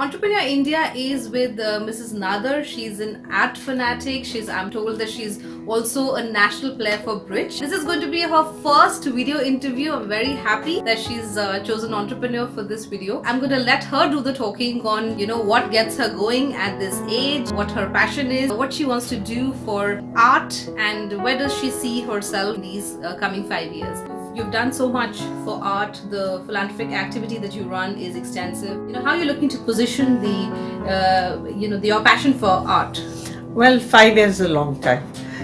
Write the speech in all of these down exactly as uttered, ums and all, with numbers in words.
Entrepreneur India is with uh, Missus Nadar. She's an art fanatic. She's, I'm told that she's also a national player for bridge. This is going to be her first video interview. I'm very happy that she's uh, chosen entrepreneur for this video. I'm going to let her do the talking on, you know, what gets her going at this age, what her passion is, what she wants to do for art, and where does she see herself in these uh, coming five years. You've done so much for art. The philanthropic activity that you run is extensive. You know, how you're looking to position the, uh, you know, the, your passion for art? Well, five years is a long time,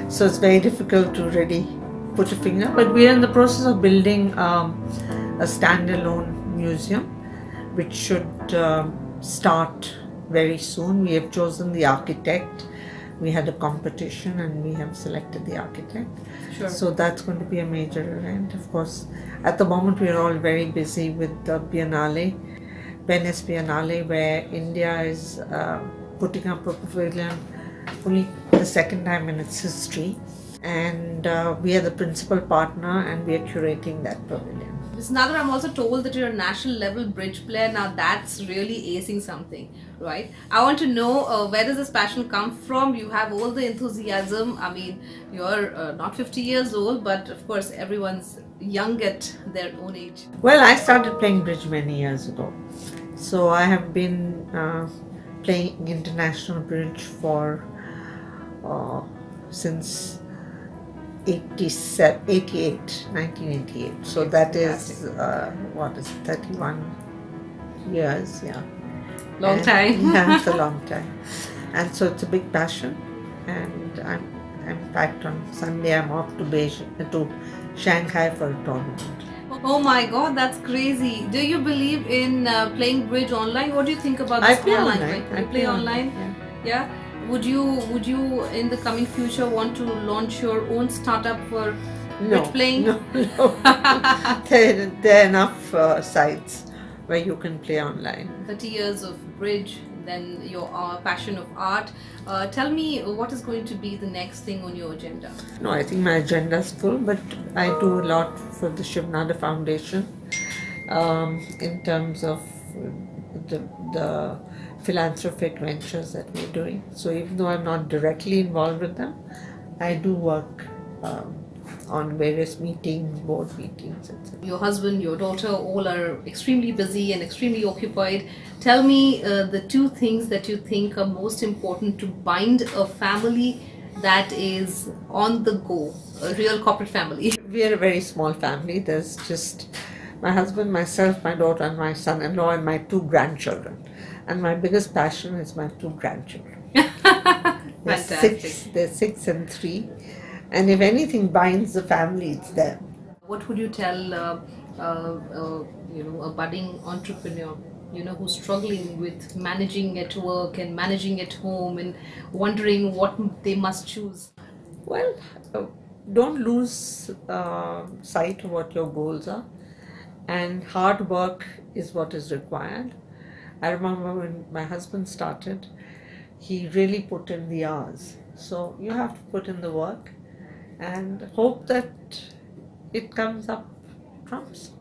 so it's very difficult to really put a finger. But we are in the process of building um, a standalone museum, which should uh, start very soon. We have chosen the architect. We had a competition and we have selected the architect. Sure. So that's going to be a major event, of course. At the moment, we are all very busy with the Biennale, Venice Biennale, where India is uh, putting up a pavilion only the second time in its history. And uh, we are the principal partner and we are curating that pavilion. Miz Nadar, I'm also told that you're a national level bridge player. Now that's really acing something, right? I want to know uh, where does this passion come from? You have all the enthusiasm. I mean, you're uh, not fifty years old, but of course everyone's young at their own age. Well, I started playing bridge many years ago. So I have been uh, playing international bridge for uh, since nineteen eighty-eight. So that is uh, what is it, thirty-one years, yeah. Long and, time. Yeah, it's a long time. And so it's a big passion. And I'm, in fact, on Sunday I'm off to Beijing, to Shanghai for a tournament. Oh my God, that's crazy. Do you believe in uh, playing bridge online? What do you think about this? I play online. online. Right? I play, play online. online. Yeah. yeah? Would you, would you in the coming future want to launch your own startup for no, bridge playing? No, no. there, there are enough uh, sites where you can play online. thirty years of bridge, then your uh, passion of art. Uh, tell me, what is going to be the next thing on your agenda? No, I think my agenda is full, but I do a lot for the Shiv Nadar Foundation um, in terms of the, the philanthropic ventures that we're doing. So even though I'm not directly involved with them, I do work um, on various meetings, board meetings, et cetera. Your husband, your daughter, all are extremely busy and extremely occupied. Tell me uh, the two things that you think are most important to bind a family that is on the go, a real corporate family. We are a very small family. There's just my husband, myself, my daughter, and my son-in-law, and my two grandchildren. And my biggest passion is my two grandchildren. they're, six, they're six and three. And if anything binds the family, it's them. What would you tell uh, uh, uh, you know, a budding entrepreneur, you know, who's struggling with managing at work and managing at home and wondering what they must choose? Well, uh, don't lose uh, sight of what your goals are. And hard work is what is required. I remember when my husband started, he really put in the hours. So you have to put in the work and hope that it comes up trumps.